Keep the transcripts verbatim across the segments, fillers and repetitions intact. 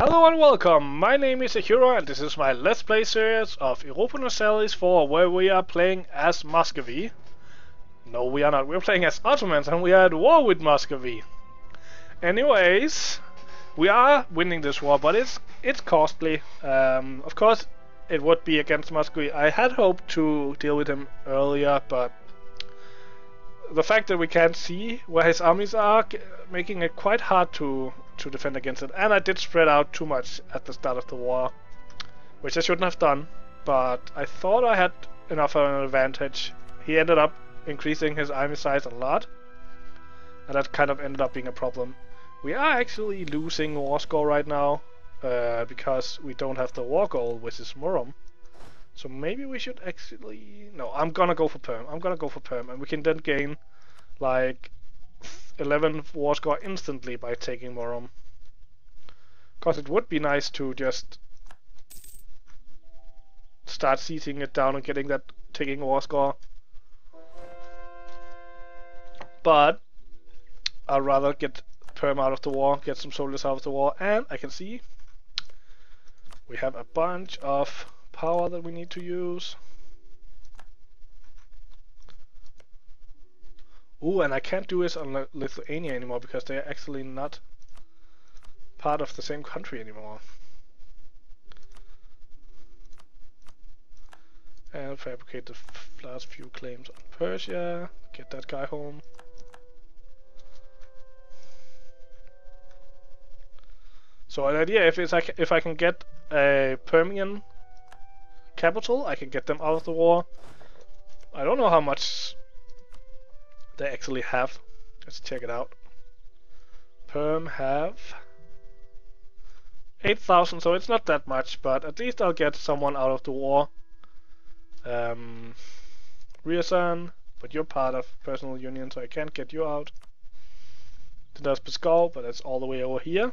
Hello and welcome, my name is Ahiro and this is my Let's Play series of Europa Universalis four, where we are playing as Muscovy. No, we are not, we're playing as Ottomans and we are at war with Muscovy. Anyways, we are winning this war, but it's it's costly. Um, of course, it would be against Muscovy. I had hoped to deal with him earlier, but the fact that we can't see where his armies are, making it quite hard to to defend against it, and I did spread out too much at the start of the war, which I shouldn't have done, but I thought I had enough of an advantage. He ended up increasing his army size a lot, and that kind of ended up being a problem. We are actually losing war score right now, uh, because we don't have the war goal, which is Murom. So maybe we should actually... no, I'm gonna go for Perm, I'm gonna go for Perm, and we can then gain, like, eleven war score instantly by taking Murom. Cause it would be nice to just start seizing it down and getting that taking war score. But I'd rather get Perm out of the war, get some soldiers out of the war, and I can see we have a bunch of power that we need to use. Ooh, and I can't do this on Lithuania anymore because they're actually not part of the same country anymore. And fabricate the last few claims on Persia. Get that guy home. So an idea if it's like if I can get a Permian capital, I can get them out of the war. I don't know how much they actually have. Let's check it out. Perm have eight thousand, so it's not that much, but at least I'll get someone out of the war. Um, Ryazan, but you're part of personal union, so I can't get you out. Then there's Moscow, but that's all the way over here.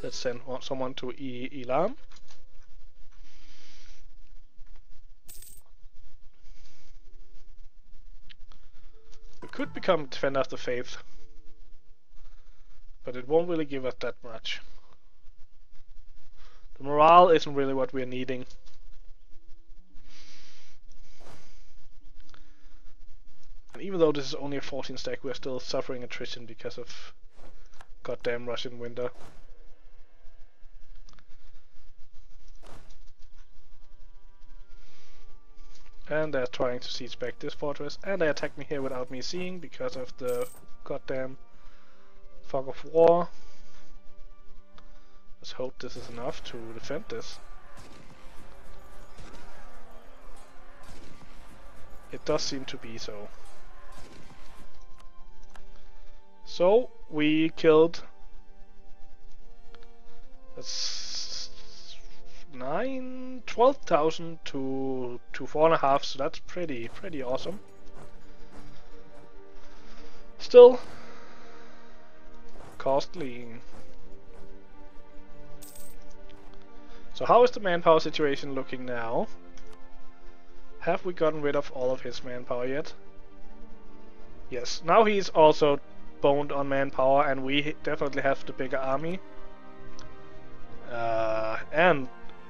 Let's send someone to Elam. Could become Defender of the Faith, but it won't really give us that much. The morale isn't really what we're needing. And even though this is only a fourteen stack, we're still suffering attrition because of goddamn Russian winter. And they're trying to siege back this fortress, and they attacked me here without me seeing because of the goddamn fog of war. Let's hope this is enough to defend this. It does seem to be so. So we killed that's nine, twelve thousand to to four and a half, so that's pretty pretty awesome. Still costly. So how is the manpower situation looking now? Have we gotten rid of all of his manpower yet? Yes, now he's also boned on manpower, and we definitely have the bigger army. Uh, and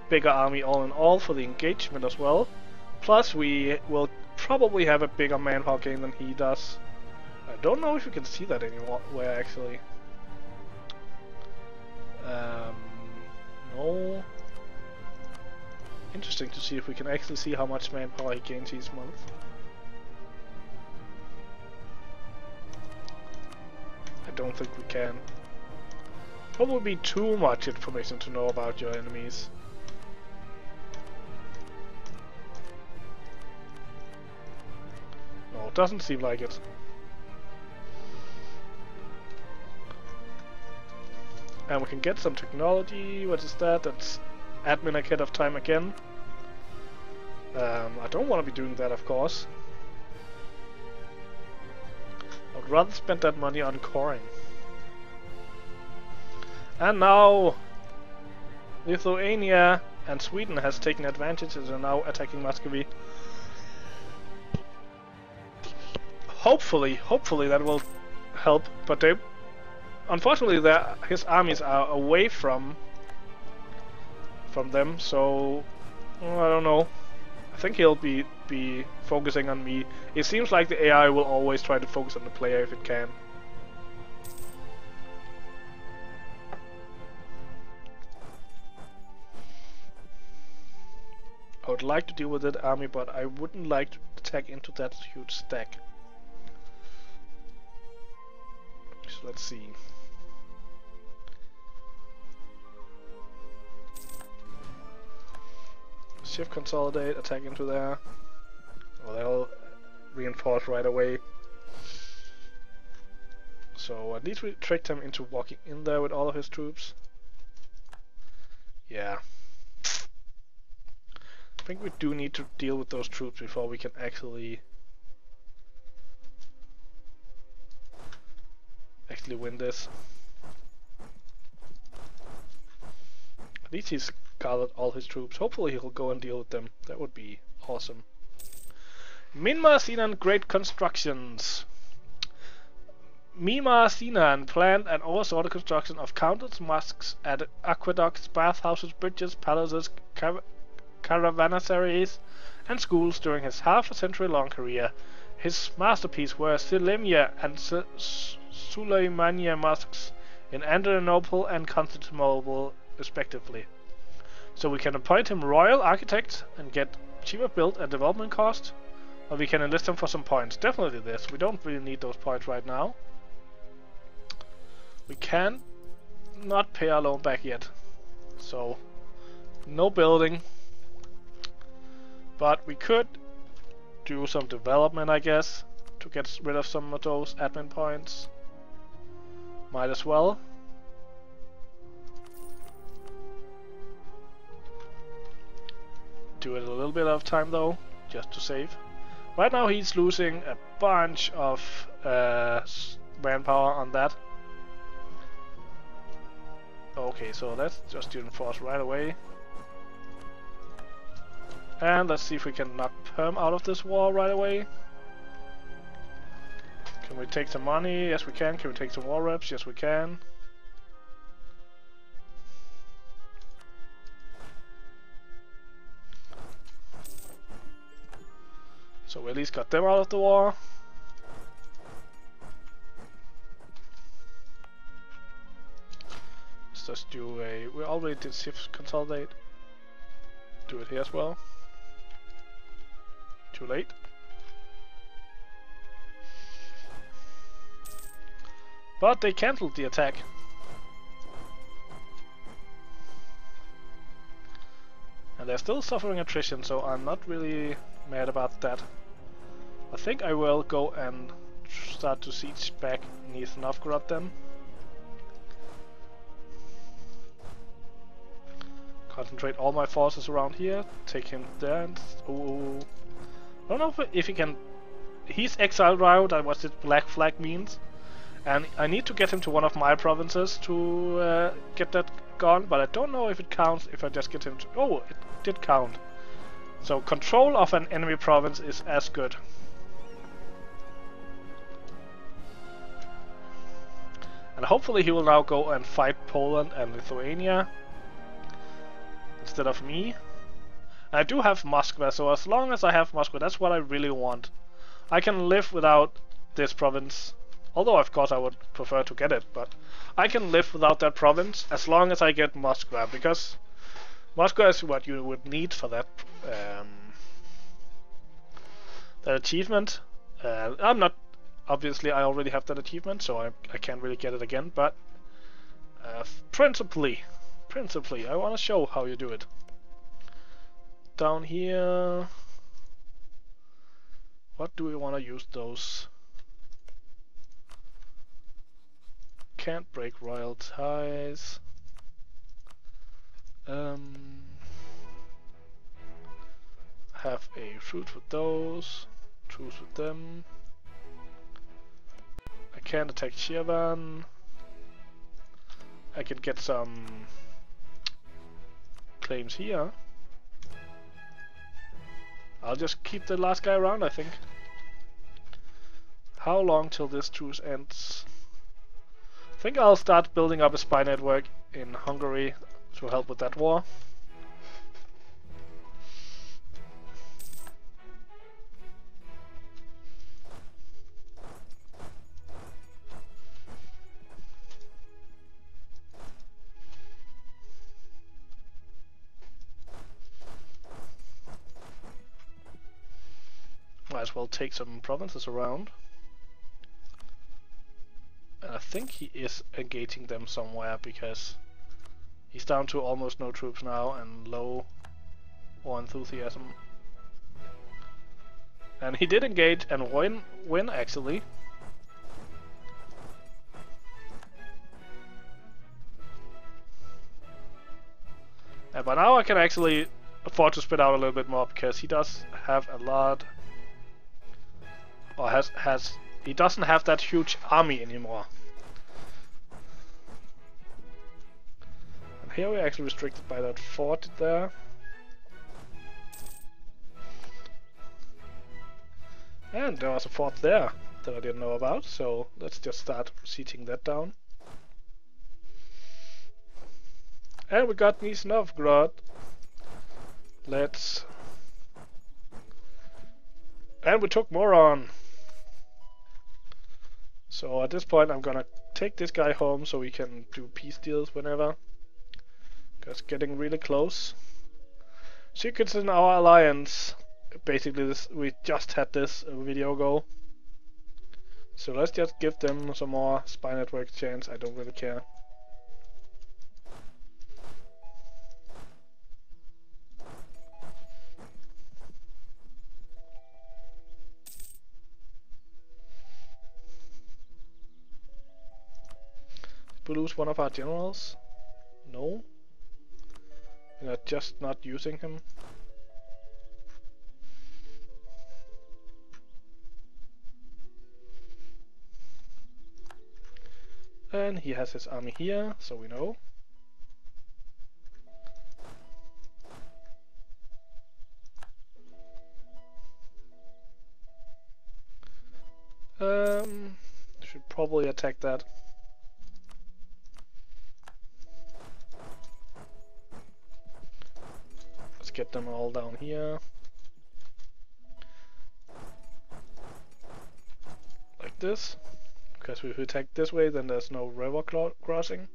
bigger army all in all for the engagement as well. Plus we will probably have a bigger manpower gain than he does. I don't know if you can see that anywhere actually. Um, no. Interesting to see if we can actually see how much manpower he gains each month. I don't think we can. Probably too much information to know about your enemies. Doesn't seem like it. And we can get some technology. What is that? That's admin ahead of time again. Um, I don't want to be doing that, of course. I'd rather spend that money on coring. And now Lithuania and Sweden has taken advantage and are now attacking Muscovy. Hopefully, hopefully that will help, but they Unfortunately, the, his armies are away from from them, so well, I don't know. I think he'll be be focusing on me. It seems like the A I will always try to focus on the player if it can. I would like to deal with that army, but I wouldn't like to attack into that huge stack. So let's see. Shift consolidate, attack into there. Well, that'll reinforce right away. So at least we tricked him into walking in there with all of his troops. Yeah. I think we do need to deal with those troops before we can actually actually win this. At least he's gathered all his troops. Hopefully he'll go and deal with them. That would be awesome. Mimar Sinan Great Constructions. Mimar Sinan planned and oversaw the construction of countless mosques, aqueducts, bathhouses, bridges, palaces, cav caravansaries, and schools during his half a century long career. His masterpieces were Selimiye and Suleimania mosques in Andrianople and Constantinople, respectively. So we can appoint him royal architect and get cheaper build and development cost, or we can enlist him for some points. Definitely this. We don't really need those points right now. We can not pay our loan back yet, so no building, but we could do some development, I guess, to get rid of some of those admin points. Might as well. Do it a little bit of time though, just to save. Right now he's losing a bunch of uh, manpower on that. Okay, so let's just reinforce right away. And let's see if we can knock Perm out of this war right away. Can we take some money? Yes, we can. Can we take some war reps? Yes, we can. So we at least got them out of the war. Let's just do a... we already did shift consolidate. Do it here as well. Too late. But they cancelled the attack. And they're still suffering attrition, so I'm not really mad about that. I think I will go and start to siege back Nizhny Novgorod then. Concentrate all my forces around here, take him there and... ooh. I don't know if he can... he's exiled right now, that's what this black flag means. And I need to get him to one of my provinces to uh, get that gone, but I don't know if it counts if I just get him to... oh, it did count. So control of an enemy province is as good. And hopefully he will now go and fight Poland and Lithuania instead of me. I do have Moscow, so as long as I have Moscow, that's what I really want. I can live without this province. Although, of course, I would prefer to get it, but I can live without that province as long as I get Moscow, because Moscow is what you would need for that um, that achievement. Uh, I'm not... obviously, I already have that achievement, so I, I can't really get it again, but uh, principally, principally, I want to show how you do it. Down here... what do we want to use those... can't break royal ties. Um, have a truce with those, truce with them. I can't attack Shirvan. I can get some claims here. I'll just keep the last guy around, I think. How long till this truce ends? I think I'll start building up a spy network in Hungary to help with that war. Might as well take some provinces around. And I think he is engaging them somewhere, because he's down to almost no troops now and low war enthusiasm. And he did engage and win, win actually. And by now I can actually afford to spread out a little bit more, because he does have a lot, or has, has He doesn't have that huge army anymore. And here we're actually restricted by that fort there. And there was a fort there that I didn't know about, so let's just start sieging that down. And we got Nizhny Novgorod. Let's... And we took Murom. So at this point I'm gonna take this guy home so we can do peace deals whenever. Because getting really close. Secrets in our alliance. Basically this, we just had this a video ago. So let's just give them some more spy network chance, I don't really care. We lose one of our generals? No. We're just not using him. And he has his army here, so we know. Um, should probably attack that. Get them all down here, like this, because if we attack this way then there's no river crossing.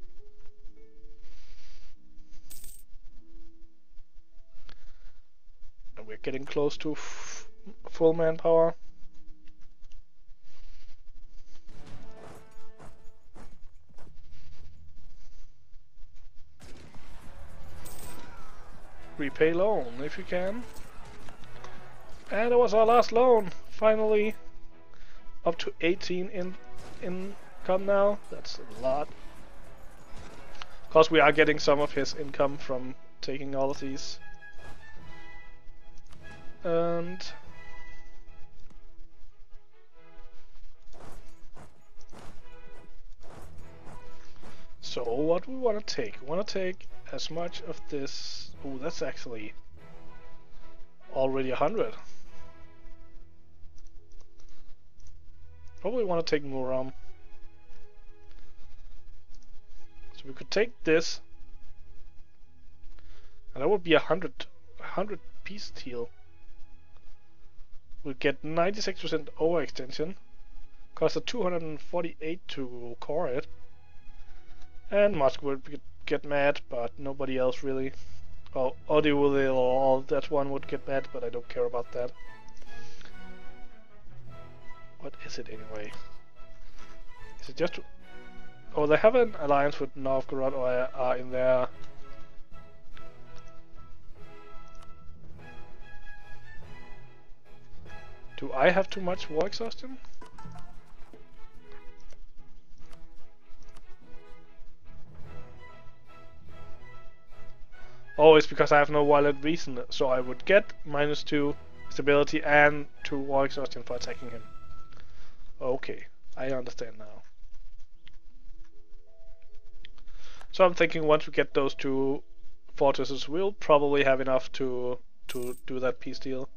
And we're getting close to f full manpower. Repay loan if you can. And it was our last loan, finally. Up to eighteen in income now. That's a lot. Of course we are getting some of his income from taking all of these. And so what we want to take? We want to take as much of this. Oh, that's actually already a hundred. Probably want to take Murom. So we could take this, and that would be a hundred, a hundred peace deal. We'll get ninety-six percent overextension. Cost a two hundred and forty-eight to core it, and Moscow would get mad, but nobody else really. Oh, Odie will all that one would get mad, but I don't care about that. What is it anyway? Is it just... Oh, they have an alliance with Novgorod, or are in their... Do I have too much war exhaustion? Oh, it's because I have no wallet reason, so I would get minus two stability and two war exhaustion for attacking him. Okay, I understand now. So I'm thinking once we get those two fortresses, we'll probably have enough to to do that peace deal.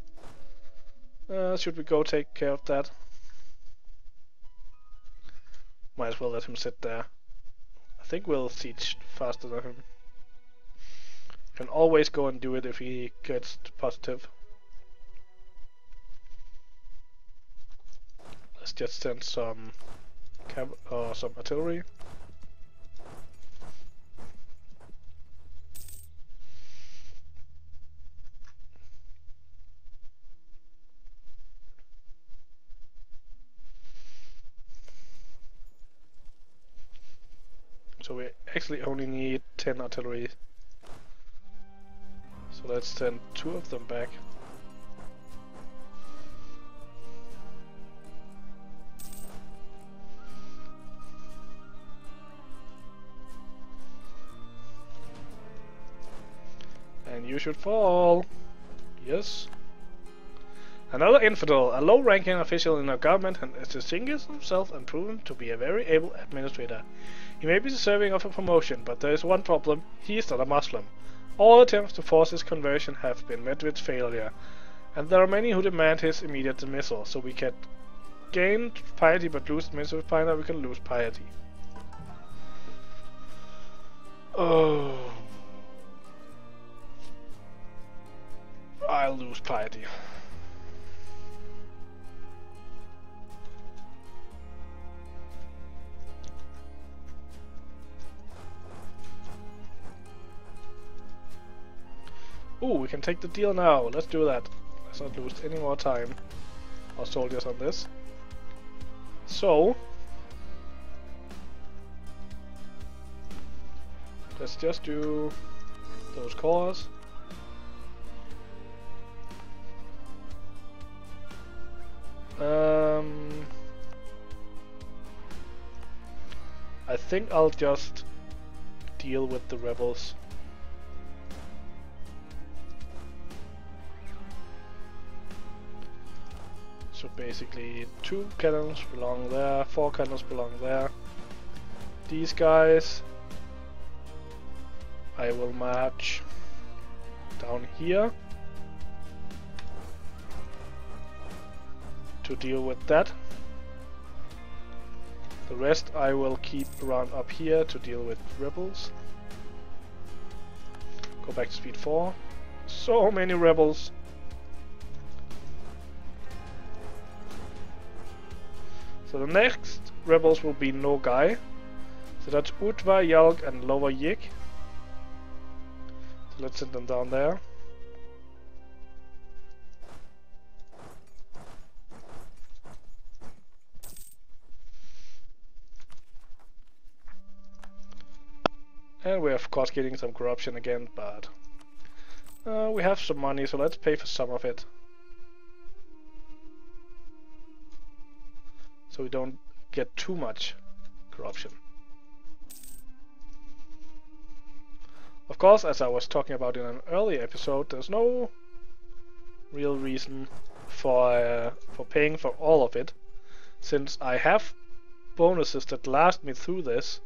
Uh, should we go take care of that? Might as well let him sit there. think we'll siege faster than him. Can always go and do it if he gets positive. Let's just send some cab or uh, some artillery. So we actually only need ten artillery. So let's send two of them back. And you should fall. Yes. Another infidel, a low-ranking official in our government, has distinguished himself and proven to be a very able administrator. He may be deserving of a promotion, but there is one problem: he is not a Muslim. All attempts to force his conversion have been met with failure, and there are many who demand his immediate dismissal. So we can gain piety but lose dismissal, we can lose piety. Oh, I'll lose piety. Ooh, we can take the deal now. Let's do that. Let's not lose any more time or soldiers on this. So let's just do those cores. Um, I think I'll just deal with the rebels. So basically, two cannons belong there, four cannons belong there. These guys I will march down here to deal with that. The rest I will keep around up here to deal with rebels. Go back to speed four. So many rebels. So the next rebels will be Nogai. So that's Utva, Yalk, and Lower Yik. So let's send them down there. And we're of course getting some corruption again, but uh, we have some money, so let's pay for some of it. So we don't get too much corruption. Of course, as I was talking about in an earlier episode, there's no real reason for uh, for paying for all of it, since I have bonuses that last me through this,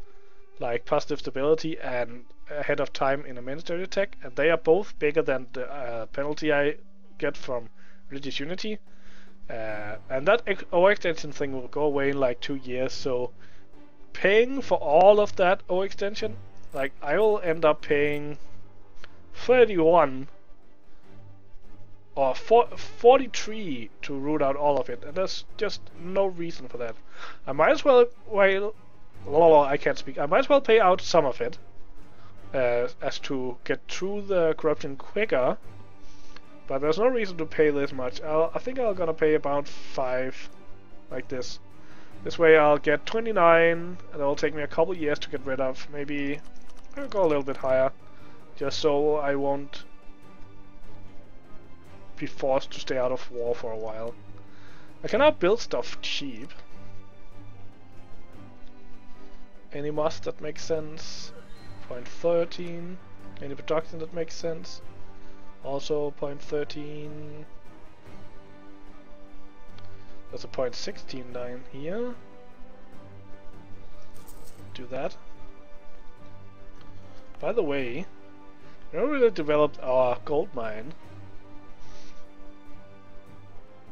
like positive stability and ahead of time in a military attack, and they are both bigger than the uh, penalty I get from religious unity. Uh, and that O extension thing will go away in like two years, so paying for all of that O extension, like I will end up paying thirty-one or forty-three to root out all of it, and there's just no reason for that. I might as well, well, well I can't speak. I might as well pay out some of it, uh, as to get through the corruption quicker. But there's no reason to pay this much. I'll, I think I'm gonna pay about five, like this. This way I'll get twenty-nine, and it'll take me a couple years to get rid of. Maybe I'll go a little bit higher, just so I won't be forced to stay out of war for a while. I cannot build stuff cheap. Any moss that makes sense. point thirteen. Any production that makes sense. Also point thirteen. There's a point sixteen down here. Do that. By the way, we haven't really developed our gold mine.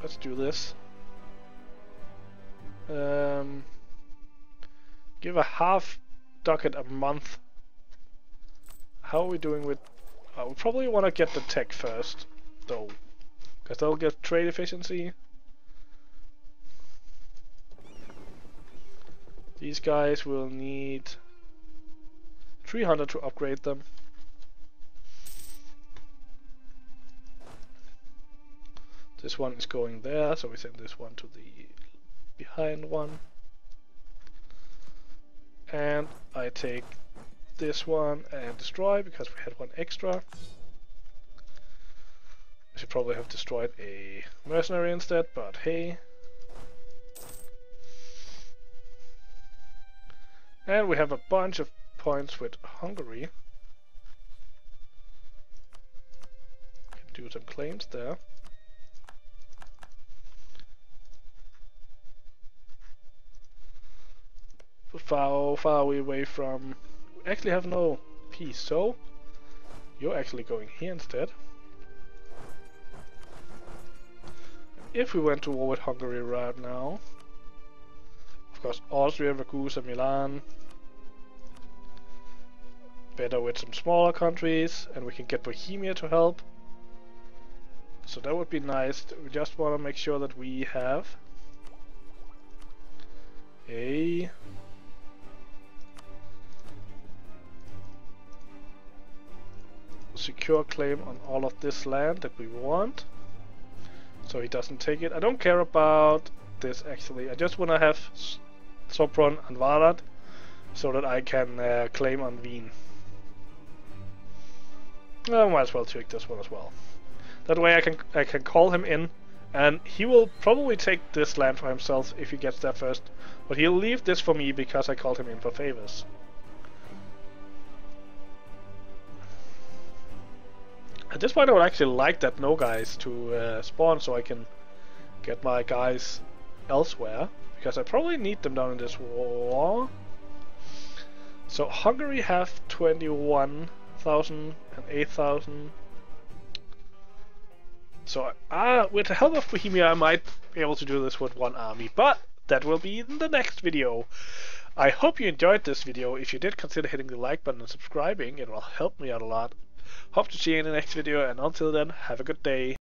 Let's do this. Um, give a half ducat a month. How are we doing with... I would probably want to get the tech first, though. Because that'll get trade efficiency. These guys will need three hundred to upgrade them. This one is going there, so we send this one to the behind one. And I take this one and destroy, because we had one extra. I should probably have destroyed a mercenary instead, but hey. And we have a bunch of points with Hungary. Can do some claims there. How far are we away from... We actually have no peace, so you're actually going here instead. If we went to war with Hungary right now, of course Austria, Ragusa, Milan, better with some smaller countries, and we can get Bohemia to help. So that would be nice. We just want to make sure that we have a... secure claim on all of this land that we want, so he doesn't take it. I don't care about this actually, I just want to have Sopron and Varad so that I can uh, claim on Wien. I might as well take this one as well, that way I can I can call him in, and he will probably take this land for himself if he gets there first, but he'll leave this for me because I called him in for favors. At this point I would actually like that no guys to uh, spawn so I can get my guys elsewhere, because I probably need them down in this war. So Hungary have twenty-one thousand and eight thousand. So uh, with the help of Bohemia I might be able to do this with one army, but that will be in the next video. I hope you enjoyed this video. If you did, consider hitting the like button and subscribing, it will help me out a lot. Hope to see you in the next video, and until then, have a good day.